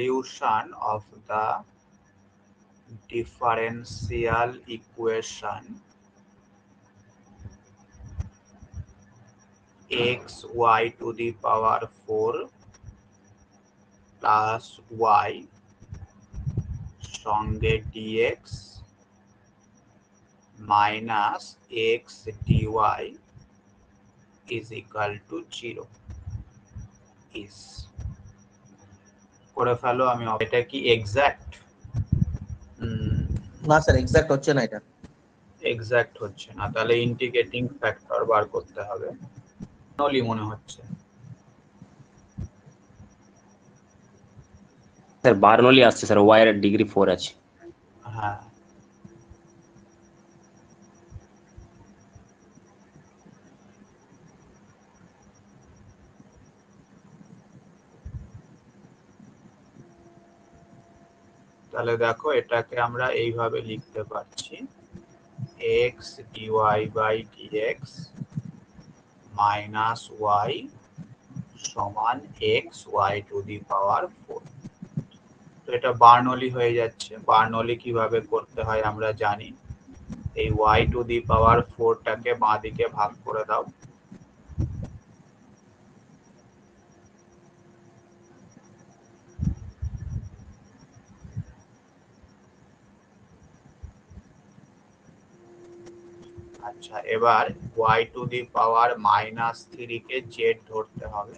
Solution of the differential equation xy to the power 4 plus y সঙ্গে dx minus x dy is equal to 0 is করে ফেলো আমি এটা কি exact না sir exact হচ্ছে না এটা এক্সাক্ট হচ্ছে না তাহলে ইন্টিগ্রেটিং ফ্যাক্টর বার করতে হবে নলি মনে হচ্ছে স্যার বারনলি আসছে স্যার y এর ডিগ্রি 4 আছে হ্যাঁ তাহলে দেখো এটাকে আমরা এইভাবে লিখতে পারছি x dy dx minus y সমান xy to the power 4 তো এটা বার্নলি হয়ে যাচ্ছে বার্নলি কিভাবে করতে হয় আমরা জানি এই y to the power 4 টাকে বাম দিকে ভাগ করে দাও अच्छा এবার y to the power -3 के z ধরতে হবে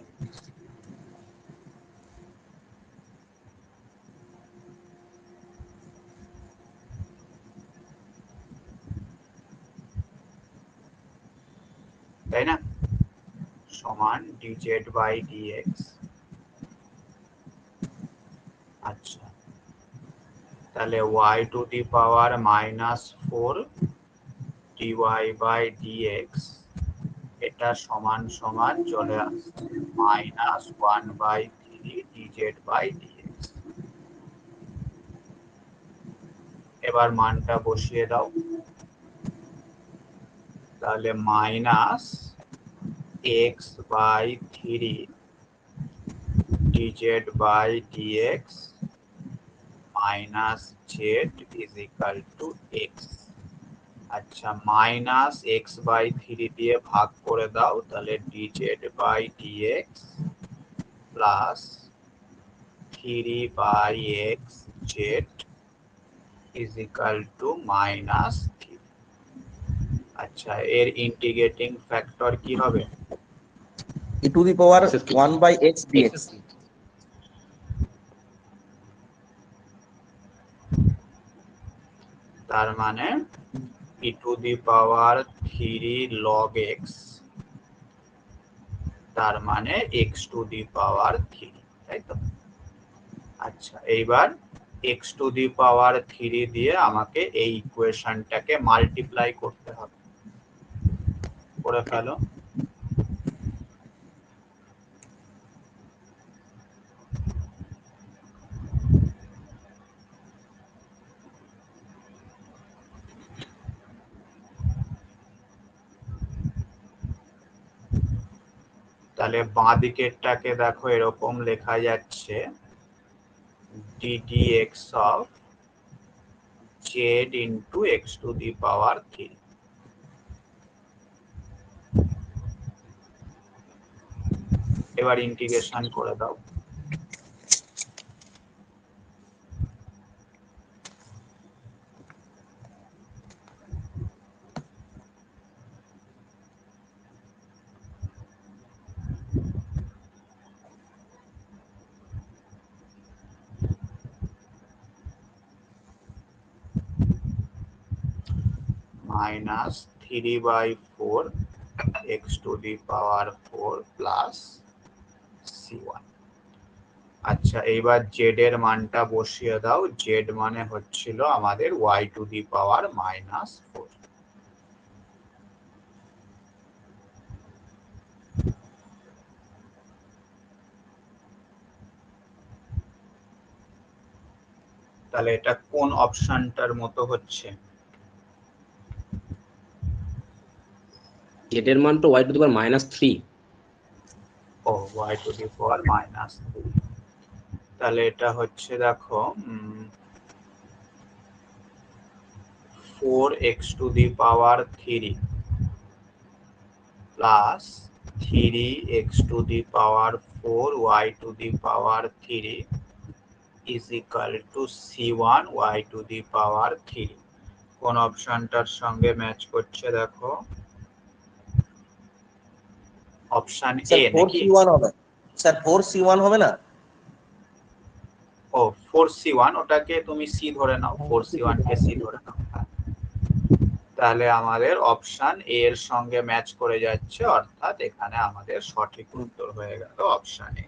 তাই না সমান dz/dx अच्छा তাহলে y to the power -4 dy by dx এটা সমান সমান চলে আসছে -1/3 dz by dx এবার মানটা বসিয়ে দাও তাহলে -x/3 dz by dx - z = x अच्छा -x/3 দিয়ে ভাগ করে দাও তাহলে dz/dx plus 3/xz is equal to -3 अच्छा এর ইন্টিগ্রেটিং ফ্যাক্টর কি হবে e to the power 1/x dx তার মানে e to the power 3 log x तार माने x to the power 3 ताई तो अच्छा एबार x to the power 3 दिए आमाके ए इक्वेशन टाके मल्टीप्लाई करते होबे करे फेलो তাহলে বাঁ দিকেরটাকে দেখো এরকম লেখা যাচ্ছে dx of z into x to the power 3 এবার ইন্টিগ্রেশন করে দাও -3/4 x to the power 4 plus c1 আচ্ছা এবার z এর মানটা বসিয়ে দাও z মানে হচ্ছিল আমাদের y to the power -4 তাহলে এটা কোন অপশনটার মতো হচ্ছে z এর মান তো y to the power -3 O y to the power -3 তাহলে এটা হচ্ছে দেখো 4x to the power 3 plus 3x to the power 4y to the power 3 is equal to c1y to the power 3 কোন অপশনটার সঙ্গে ম্যাচ করছে দেখো অপশন এ নাকি 4c1 হবে স্যার 4c1 হবে না ও 4c1 ওটাকে তুমি c ধরে নাও 4c1 কে c ধরে নাও তাহলে আমাদের অপশন এ এর সঙ্গে ম্যাচ করে যাচ্ছে অর্থাৎ এখানে আমাদের সঠিক উত্তর হয়ে গেল অপশন এ